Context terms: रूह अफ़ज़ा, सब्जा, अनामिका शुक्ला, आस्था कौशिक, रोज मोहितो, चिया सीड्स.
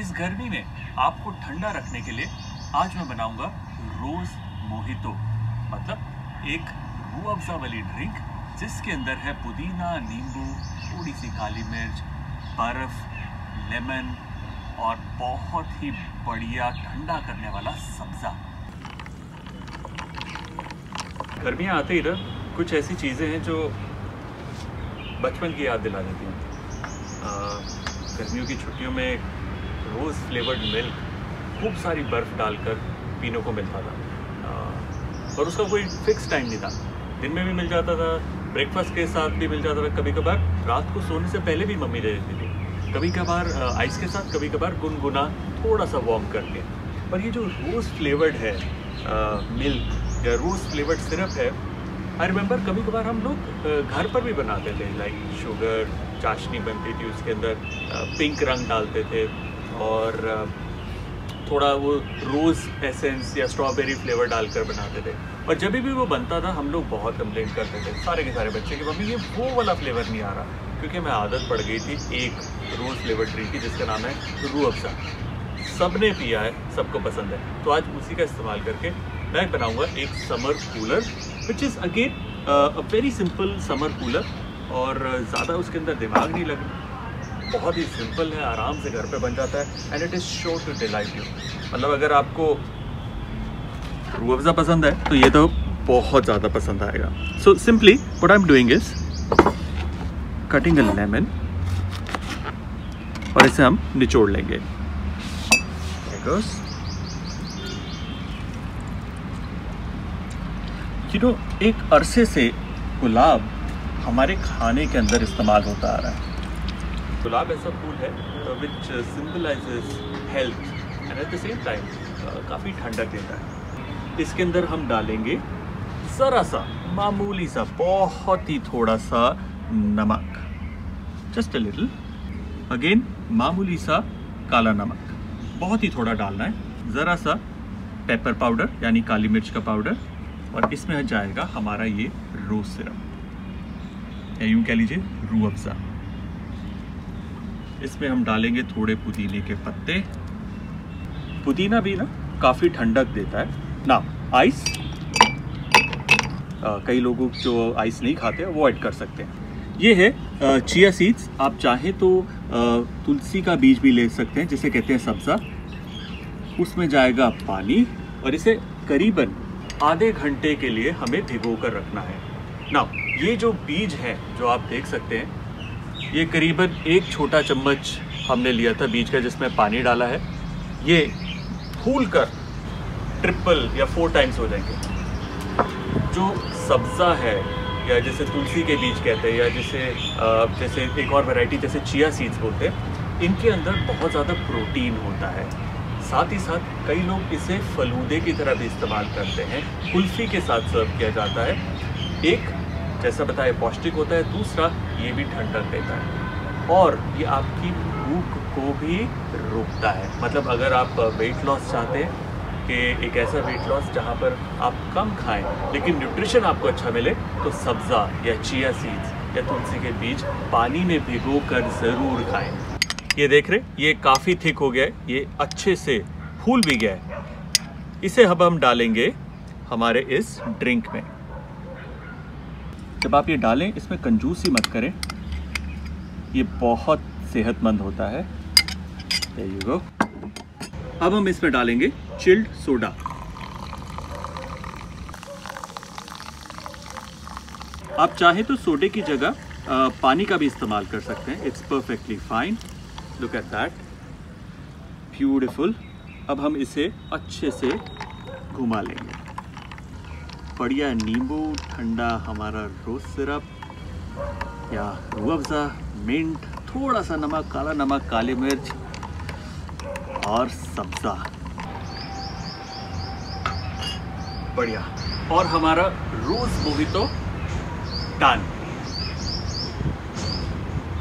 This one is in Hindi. इस गर्मी में आपको ठंडा रखने के लिए आज मैं बनाऊंगा रोज मोहितो, मतलब एक रूह अफ़ज़ा वाली ड्रिंक जिसके अंदर है पुदीना, नींबू, थोड़ी सी काली मिर्च, बर्फ़, लेमन और बहुत ही बढ़िया ठंडा करने वाला सब्जा। गर्मियाँ आते ही ना कुछ ऐसी चीज़ें हैं जो बचपन की याद दिला देती हैं। गर्मियों की छुट्टियों में रोज़ फ्लेवर्ड मिल्क खूब सारी बर्फ़ डालकर पीने को मिलता था और उसका कोई फिक्स टाइम नहीं था। दिन में भी मिल जाता था, ब्रेकफास्ट के साथ भी मिल जाता था, कभी कभार रात को सोने से पहले भी मम्मी दे देती थी, कभी कभार आइस के साथ, कभी कभार गुनगुना थोड़ा सा वॉर्म करके। पर ये जो रोज़ फ्लेवर्ड है मिल्क या रोज़ फ्लेवर्ड सिरप है, आई रिमेंबर कभी कभार हम लोग घर पर भी बनाते थे। लाइक शुगर चाशनी बनती थी, उसके अंदर पिंक रंग डालते थे और थोड़ा वो रोज़ एसेंस या स्ट्रॉबेरी फ्लेवर डालकर बनाते थे। और जब भी वो बनता था हम लोग बहुत कंप्लेंट करते थे, सारे के सारे बच्चे कि मम्मी ये वो वाला फ्लेवर नहीं आ रहा, क्योंकि हमें आदत पड़ गई थी एक रोज़ फ्लेवर ड्रिंक की जिसका नाम है रूह अफ़ज़ा। सब ने पिया है, सबको पसंद है, तो आज उसी का इस्तेमाल करके मैं बनाऊँगा एक summer cooler, which is again a very simple summer cooler. और ज़्यादा उसके अंदर दिमाग नहीं लगता, बहुत ही सिंपल है, आराम से घर पे बन जाता है and it is sure to delight you. मतलब अगर आपको रूह अफ़ज़ा पसंद है तो ये तो बहुत ज़्यादा पसंद आएगा। So simply what I am doing is cutting a lemon और इसे हम निचोड़ लेंगे। यू नो एक अरसे से गुलाब हमारे खाने के अंदर इस्तेमाल होता आ रहा है। गुलाब ऐसा फूल है which symbolises health and at the same time काफ़ी ठंडक देता है। इसके अंदर हम डालेंगे ज़रा सा, मामूली सा, बहुत ही थोड़ा सा नमक, जस्ट अ लिटिल, अगेन मामूली सा काला नमक, बहुत ही थोड़ा डालना है, ज़रा सा पेपर पाउडर यानी काली मिर्च का पाउडर, और इसमें जाएगा हमारा ये रोज़ सिरप, यूँ कह लीजिए रूह अफ़ज़ा। इसमें हम डालेंगे थोड़े पुदीने के पत्ते, पुदीना भी ना काफ़ी ठंडक देता है ना। आइस, कई लोगों जो आइस नहीं खाते अवॉइड कर सकते हैं। ये है चिया सीड्स, आप चाहें तो तुलसी का बीज भी ले सकते हैं जिसे कहते हैं सब्जा। उसमें जाएगा पानी और इसे करीबन आधे घंटे के लिए हमें भिगो कर रखना है। ना ये जो बीज है जो आप देख सकते हैं, ये करीबन एक छोटा चम्मच हमने लिया था बीज का जिसमें पानी डाला है, ये फूल कर ट्रिपल या 4 टाइम्स हो जाएंगे। जो सब्ज़ा है या जैसे तुलसी के बीज कहते हैं या जैसे एक और वैरायटी जैसे चिया सीड्स बोलते हैं, इनके अंदर बहुत ज़्यादा प्रोटीन होता है। साथ ही साथ कई लोग इसे फलूदे की तरह भी इस्तेमाल करते हैं, कुल्फ़ी के साथ सर्व किया जाता है। एक जैसा बताया पौष्टिक होता है, दूसरा ये भी ठंडक देता है और ये आपकी भूख को भी रोकता है। मतलब अगर आप वेट लॉस चाहते हैं कि एक ऐसा वेट लॉस जहाँ पर आप कम खाएं लेकिन न्यूट्रिशन आपको अच्छा मिले, तो सब्ज़ा या चिया सीड्स या तुलसी के बीज पानी में भिगो कर ज़रूर खाएं। ये देख रहे, ये काफ़ी थिक हो गया है, ये अच्छे से फूल भी गया है। इसे अब हम डालेंगे हमारे इस ड्रिंक में। जब आप ये डालें इसमें कंजूसी मत करें, ये बहुत सेहतमंद होता है। There you go. अब हम इसमें डालेंगे चिल्ड सोडा। आप चाहे तो सोडे की जगह पानी का भी इस्तेमाल कर सकते हैं। It's perfectly fine, look at that, beautiful. अब हम इसे अच्छे से घुमा लेंगे। बढ़िया नींबू ठंडा हमारा रोज़ सिरप या रूह अफ़ज़ा, मिंट, थोड़ा सा नमक, काला नमक, काली मिर्च और सब्ज़ा, बढ़िया। और हमारा रोज़ मोहितो डन।